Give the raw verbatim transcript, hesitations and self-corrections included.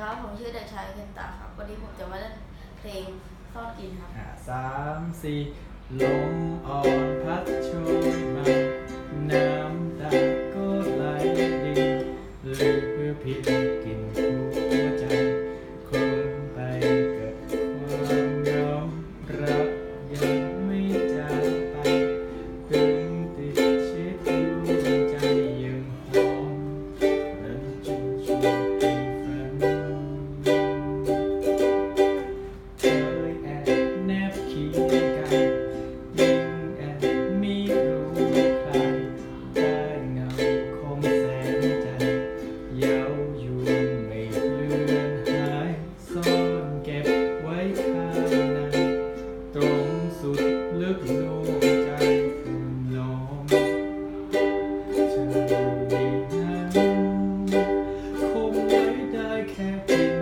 ครับผมชื่อเด็กชายเคนตาครับวันนี้ผมจะมาเล่นเพลงซ่อนกลิ่นครับสามสี่ลมอ่อนพัดโชยมาน้ำตาก็ไหลดิ่งลืมเพื่อพิจารณาCan't be